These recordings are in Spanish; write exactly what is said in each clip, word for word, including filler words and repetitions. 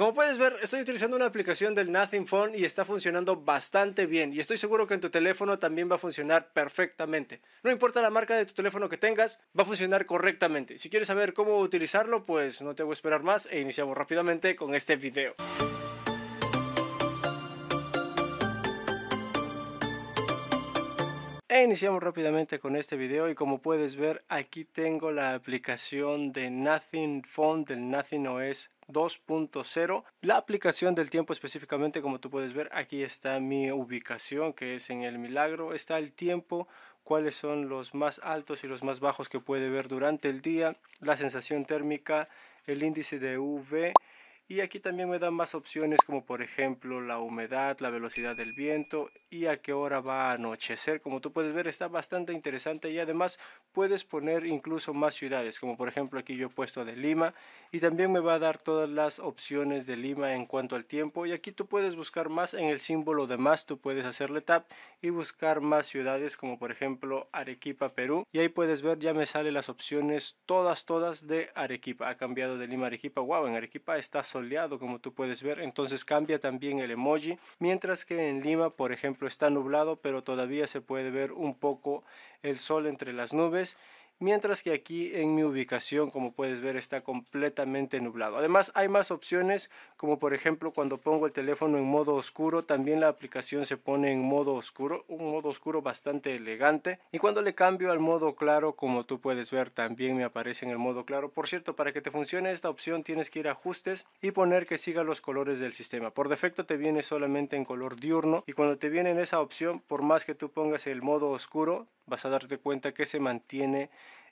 Como puedes ver, estoy utilizando una aplicación del Nothing Phone y está funcionando bastante bien. Y estoy seguro que en tu teléfono también va a funcionar perfectamente. No importa la marca de tu teléfono que tengas, va a funcionar correctamente. Si quieres saber cómo utilizarlo, pues no te voy a esperar más e iniciamos rápidamente con este video. E iniciamos rápidamente con este video y como puedes ver aquí tengo la aplicación de Nothing Phone del Nothing O S dos punto cero, la aplicación del tiempo específicamente. Como tú puedes ver, aquí está mi ubicación, que es en el milagro, está el tiempo, cuáles son los más altos y los más bajos que puede ver durante el día, la sensación térmica, el índice de U V. Y aquí también me dan más opciones como por ejemplo la humedad, la velocidad del viento y a qué hora va a anochecer. Como tú puedes ver, está bastante interesante y además puedes poner incluso más ciudades. Como por ejemplo aquí yo he puesto de Lima y también me va a dar todas las opciones de Lima en cuanto al tiempo. Y aquí tú puedes buscar más en el símbolo de más, tú puedes hacerle tap y buscar más ciudades como por ejemplo Arequipa, Perú. Y ahí puedes ver, ya me salen las opciones todas, todas de Arequipa. Ha cambiado de Lima a Arequipa. Wow, en Arequipa está solo soleado, como tú puedes ver, entonces cambia también el emoji, mientras que en Lima por ejemplo está nublado pero todavía se puede ver un poco el sol entre las nubes, mientras que aquí en mi ubicación como puedes ver está completamente nublado. Además hay más opciones como por ejemplo cuando pongo el teléfono en modo oscuro también la aplicación se pone en modo oscuro, un modo oscuro bastante elegante, y cuando le cambio al modo claro como tú puedes ver también me aparece en el modo claro. Por cierto, para que te funcione esta opción tienes que ir a ajustes y poner que siga los colores del sistema. Por defecto te viene solamente en color diurno y cuando te viene en esa opción, por más que tú pongas el modo oscuro, vas a darte cuenta que se mantiene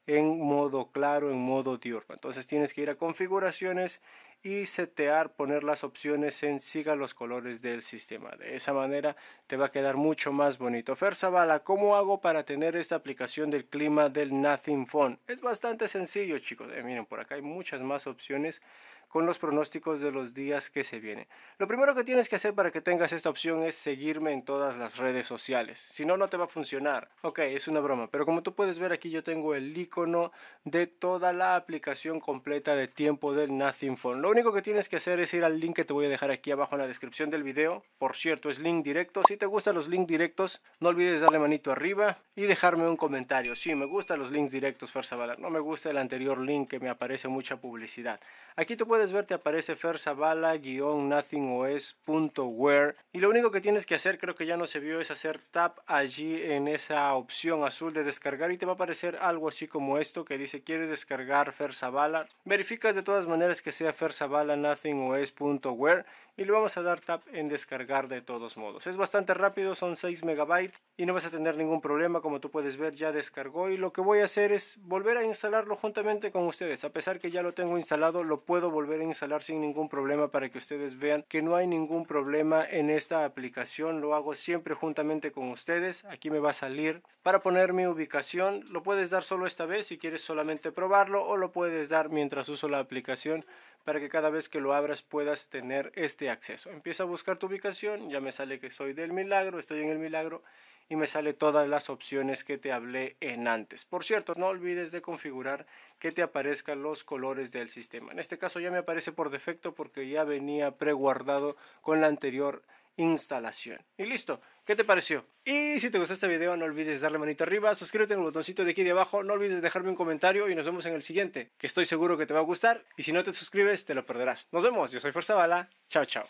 en modo claro, en modo diurno. Entonces tienes que ir a configuraciones y setear, poner las opciones en siga los colores del sistema. De esa manera te va a quedar mucho más bonito. Fer Zavala, ¿cómo hago para tener esta aplicación del clima del Nothing Phone? Es bastante sencillo, chicos. Eh, miren, por acá hay muchas más opciones con los pronósticos de los días que se vienen. Lo primero que tienes que hacer para que tengas esta opción es seguirme en todas las redes sociales. Si no, no te va a funcionar. Ok, es una broma. Pero como tú puedes ver, aquí yo tengo el icono de toda la aplicación completa de tiempo del Nothing Phone. Lo único que tienes que hacer es ir al link que te voy a dejar aquí abajo en la descripción del video. Por cierto, es link directo. Si te gustan los links directos, no olvides darle manito arriba y dejarme un comentario. Sí, me gustan los links directos, Fer Zavala. No me gusta el anterior link que me aparece mucha publicidad. Aquí tú puedes Puedes ver, te aparece FerZavala guión Nothing O S punto Where y lo único que tienes que hacer, creo que ya no se vio, es hacer tap allí en esa opción azul de descargar y te va a aparecer algo así como esto que dice quieres descargar Fer Zavala. Verificas de todas maneras que sea FerZavala guión Nothing O S punto Where y le vamos a dar tap en descargar de todos modos. Es bastante rápido, son seis megabytes y no vas a tener ningún problema. Como tú puedes ver, ya descargó y lo que voy a hacer es volver a instalarlo juntamente con ustedes. A pesar que ya lo tengo instalado, lo puedo volver a instalar sin ningún problema para que ustedes vean que no hay ningún problema en esta aplicación. Lo hago siempre juntamente con ustedes. Aquí me va a salir para poner mi ubicación. Lo puedes dar solo esta vez si quieres solamente probarlo o lo puedes dar mientras uso la aplicación para que cada vez que lo abras puedas tener este acceso. Empieza a buscar tu ubicación. Ya me sale que soy del Milagro, estoy en el Milagro y me sale todas las opciones que te hablé en antes. Por cierto, no olvides de configurar que te aparezcan los colores del sistema. En este caso ya me aparece por defecto porque ya venía preguardado con la anterior instalación. Y listo. ¿Qué te pareció? Y si te gustó este video, no olvides darle manito arriba, suscríbete en el botoncito de aquí de abajo, no olvides dejarme un comentario y nos vemos en el siguiente, que estoy seguro que te va a gustar y si no te suscribes te lo perderás. Nos vemos, yo soy Fer Zavala, chao chao.